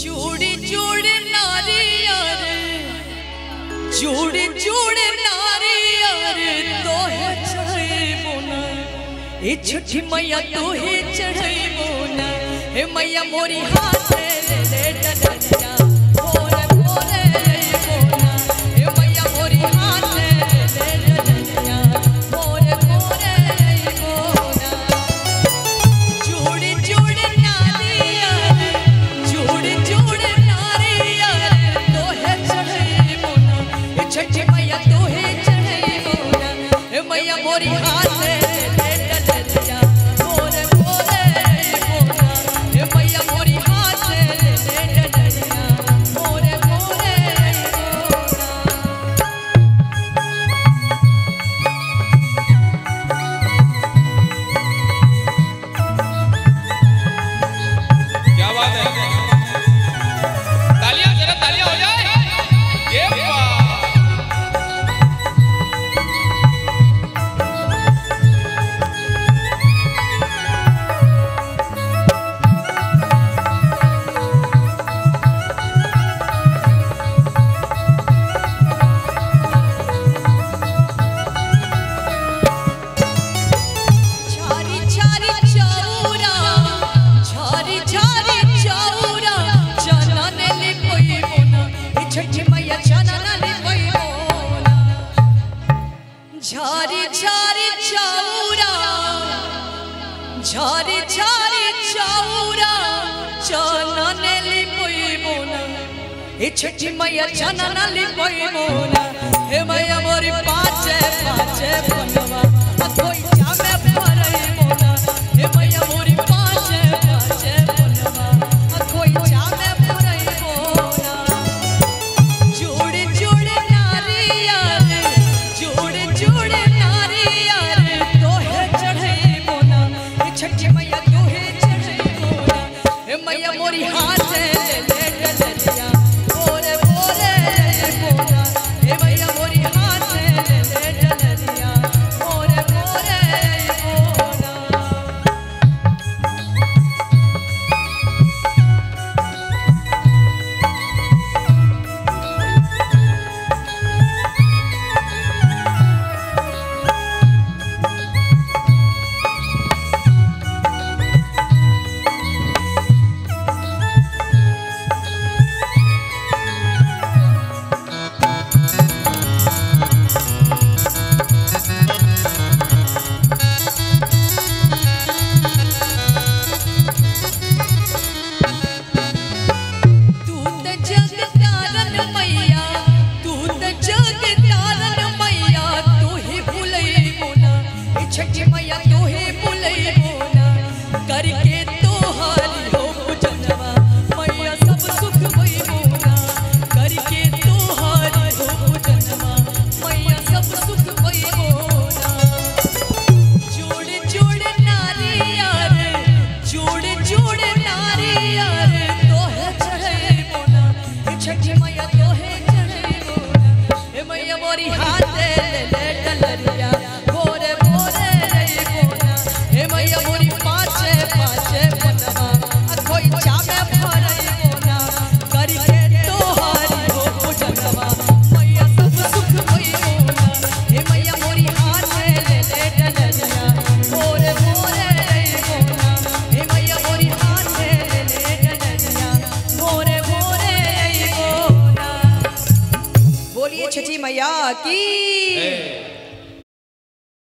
चूड़ी चूड़ी नारी यार चूड़ी चूड़ी नारी यार तो है चढ़े बोना ये छठी मैया तो है चढ़े बोना हे मैया मोरी हाथ ले ले डडरिया मोरे मोरे बोना हे मैया मोरी हाथ ले ले डडरिया मोरे मोरे बोना चूड़ी चूड़ी नारी यार चूड़ी चूड़ी नारी यार तो है चढ़े बोना ये छठी मैया तो है चढ़े बोना हे मैया मोरी हाथ झारी झारी चाऊरा झारी झारी चाऊरा चना ने लिपई बोना ए छठी मैया चना ने लिपई बोना हे मैया मोरी पाचे पाचे बनवा अथोई जामे भरई बोना हे मैया मोरी पाचे पाचे बनवा अथोई जामे भरई बोना जोड़े जोड़े नारी यार जोड़े जोड़े नारी यार तो है चढ़े बोना ये छठी मैया तो है चढ़े बोना हे मैया मोरी हाथ ले ले डडरिया मोरे मोरे बोना हे मैया मोरी हाथ ले ले डडरिया मोरे मोरे बोना छठी मैया की